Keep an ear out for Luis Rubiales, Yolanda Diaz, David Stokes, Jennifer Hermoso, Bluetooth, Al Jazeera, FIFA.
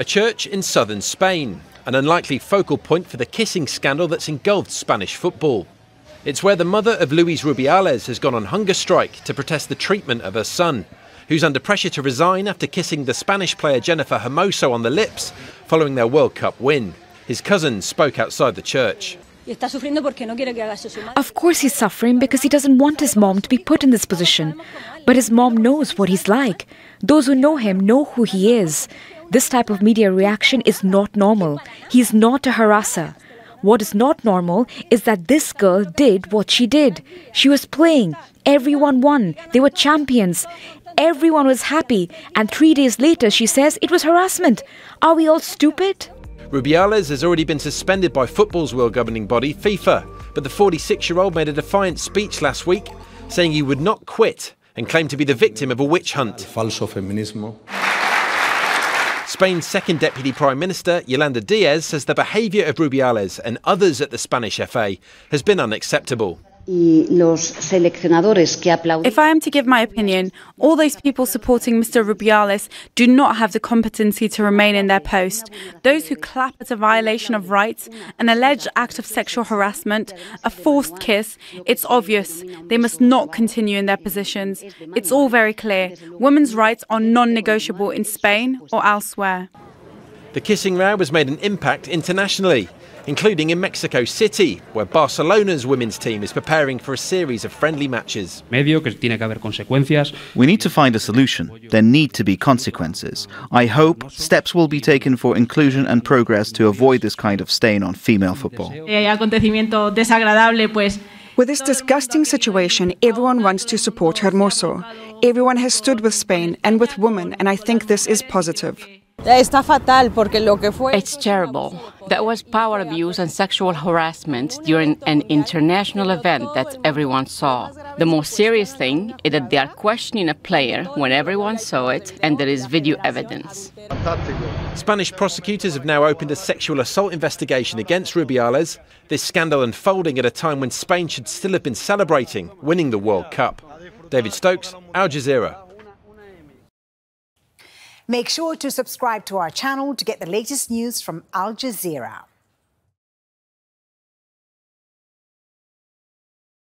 A church in southern Spain, an unlikely focal point for the kissing scandal that's engulfed Spanish football. It's where the mother of Luis Rubiales has gone on hunger strike to protest the treatment of her son, who's under pressure to resign after kissing the Spanish player Jennifer Hermoso on the lips following their World Cup win. His cousin spoke outside the church. Of course he's suffering because he doesn't want his mom to be put in this position. But his mom knows what he's like. Those who know him know who he is. This type of media reaction is not normal. He's not a harasser. What is not normal is that this girl did what she did. She was playing. Everyone won. They were champions. Everyone was happy. And 3 days later, she says it was harassment. Are we all stupid? Rubiales has already been suspended by football's world governing body, FIFA, but the 46-year-old made a defiant speech last week, saying he would not quit and claimed to be the victim of a witch hunt. Spain's second Deputy Prime Minister, Yolanda Diaz, says the behaviour of Rubiales and others at the Spanish FA has been unacceptable. If I am to give my opinion, all those people supporting Mr. Rubiales do not have the competency to remain in their post. Those who clap at a violation of rights, an alleged act of sexual harassment, a forced kiss, it's obvious. They must not continue in their positions. It's all very clear. Women's rights are non-negotiable in Spain or elsewhere. The kissing row has made an impact internationally, including in Mexico City, where Barcelona's women's team is preparing for a series of friendly matches. We need to find a solution. There need to be consequences. I hope steps will be taken for inclusion and progress to avoid this kind of stain on female football. With this disgusting situation, everyone wants to support Hermoso. Everyone has stood with Spain and with women, and I think this is positive. It's terrible. That was power abuse and sexual harassment during an international event that everyone saw. The most serious thing is that they are questioning a player when everyone saw it and there is video evidence. Spanish prosecutors have now opened a sexual assault investigation against Rubiales, this scandal unfolding at a time when Spain should still have been celebrating winning the World Cup. David Stokes, Al Jazeera. Make sure to subscribe to our channel to get the latest news from Al Jazeera.